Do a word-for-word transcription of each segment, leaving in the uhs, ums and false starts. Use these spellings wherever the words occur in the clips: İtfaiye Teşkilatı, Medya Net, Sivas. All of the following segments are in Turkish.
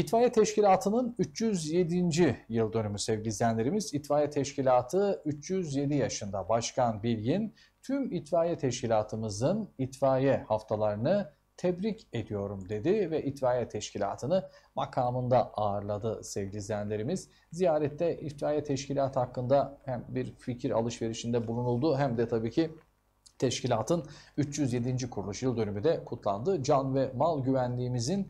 İtfaiye Teşkilatı'nın üç yüz yedinci yıl dönümü sevgili izleyenlerimiz. İtfaiye Teşkilatı üç yüz yedi yaşında. Başkan Bilgin tüm itfaiye teşkilatımızın itfaiye haftalarını tebrik ediyorum dedi ve itfaiye teşkilatını makamında ağırladı sevgili izleyenlerimiz. Ziyarette itfaiye teşkilatı hakkında hem bir fikir alışverişinde bulunuldu hem de tabii ki teşkilatın üç yüz yedinci kuruluş yıl dönümü de kutlandı. Can ve mal güvenliğimizin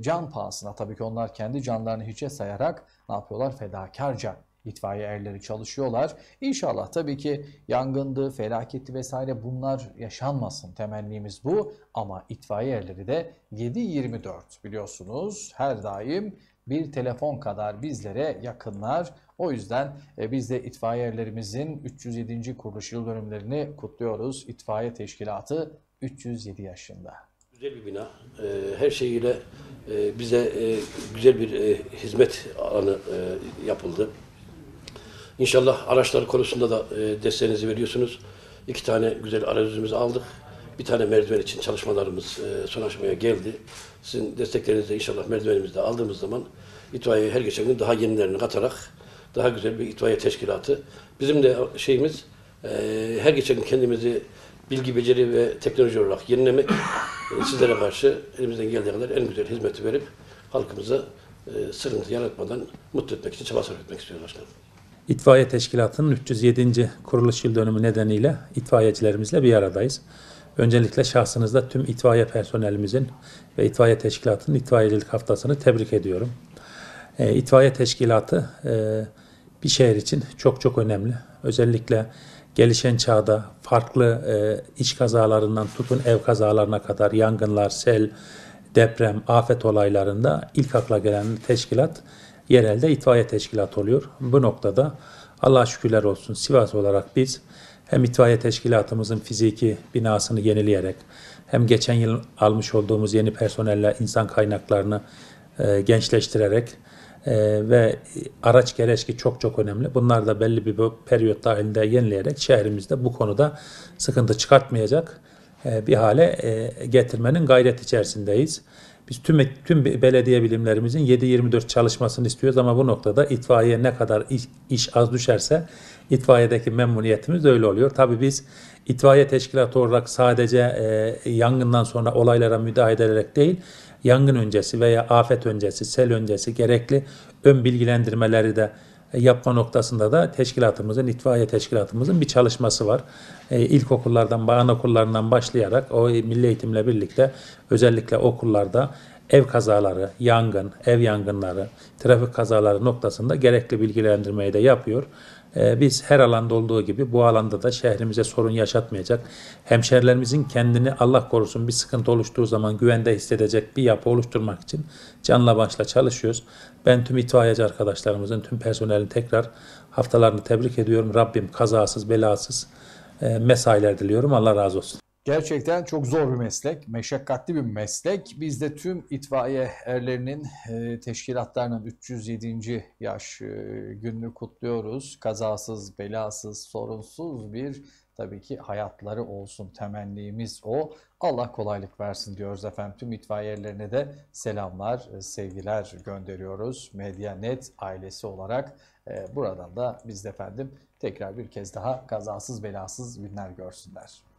can pahasına, tabii ki onlar kendi canlarını hiçe sayarak ne yapıyorlar? Fedakarca itfaiye erleri çalışıyorlar. İnşallah tabii ki yangındı, felaketti vesaire bunlar yaşanmasın, temennimiz bu. Ama itfaiye erleri de yedi yirmi dört biliyorsunuz her daim bir telefon kadar bizlere yakınlar. O yüzden biz de itfaiyelerlerimizin üç yüz yedinci kuruluş yıl dönümlerini kutluyoruz. İtfaiye Teşkilatı üç yüz yedi yaşında. Güzel bir bina. Her şeyiyle bize güzel bir hizmet alanı yapıldı. İnşallah araçlar konusunda da desteğinizi veriyorsunuz. İki tane güzel aracımızı aldık. Bir tane merdiven için çalışmalarımız son aşamaya geldi. Sizin desteklerinizle inşallah merdivenimizi de aldığımız zaman itfaiye her geçen gün daha yenilerini katarak daha güzel bir itfaiye teşkilatı. Bizim de şeyimiz her geçen gün kendimizi bilgi, beceri ve teknoloji olarak yenilemek, sizlere karşı elimizden geldiği kadar en güzel hizmeti verip halkımıza sıkıntı yaratmadan mutlu etmek için çaba sarf etmek istiyoruz başkanım. İtfaiye Teşkilatı'nın üç yüz yedinci kuruluş yıl dönümü nedeniyle itfaiyecilerimizle bir aradayız. Öncelikle şahsınızda tüm itfaiye personelimizin ve itfaiye teşkilatının itfaiyecilik haftasını tebrik ediyorum. E, itfaiye teşkilatı e, bir şehir için çok çok önemli. Özellikle gelişen çağda farklı e, iç kazalarından tutun ev kazalarına kadar yangınlar, sel, deprem, afet olaylarında ilk akla gelen teşkilat yerelde itfaiye teşkilatı oluyor. Bu noktada Allah'a şükürler olsun Sivas olarak biz hem itfaiye teşkilatımızın fiziki binasını yenileyerek hem geçen yıl almış olduğumuz yeni personelle insan kaynaklarını e, gençleştirerek e, ve araç gereç ki çok çok önemli. Bunlar da belli bir periyot dahilinde yenileyerek şehrimizde bu konuda sıkıntı çıkartmayacak e, bir hale e, getirmenin gayret içerisindeyiz. Biz tüm, tüm belediye bilimlerimizin yedi yirmi dört çalışmasını istiyoruz ama bu noktada itfaiye ne kadar iş, iş az düşerse itfaiyedeki memnuniyetimiz öyle oluyor. Tabii biz itfaiye teşkilatı olarak sadece e, yangından sonra olaylara müdahale ederek değil, yangın öncesi veya afet öncesi, sel öncesi gerekli ön bilgilendirmeleri de yapma noktasında da teşkilatımızın, itfaiye teşkilatımızın bir çalışması var. E, ilkokullardan, anaokullarından başlayarak o milli eğitimle birlikte özellikle okullarda ev kazaları, yangın, ev yangınları, trafik kazaları noktasında gerekli bilgilendirmeyi de yapıyor. E, biz her alanda olduğu gibi bu alanda da şehrimize sorun yaşatmayacak, hemşehrilerimizin kendini Allah korusun bir sıkıntı oluştuğu zaman güvende hissedecek bir yapı oluşturmak için canla başla çalışıyoruz. Ben tüm itfaiyeci arkadaşlarımızın, tüm personelin tekrar haftalarını tebrik ediyorum. Rabbim kazasız, belasız e, mesailer diliyorum. Allah razı olsun. Gerçekten çok zor bir meslek, meşakkatli bir meslek. Biz de tüm itfaiye erlerinin teşkilatlarının üç yüz yedinci yaş gününü kutluyoruz. Kazasız, belasız, sorunsuz bir tabii ki hayatları olsun temennimiz o. Allah kolaylık versin diyoruz efendim. Tüm itfaiye erlerine de selamlar, sevgiler gönderiyoruz. Medya Net ailesi olarak buradan da biz de efendim tekrar bir kez daha kazasız, belasız günler görsünler.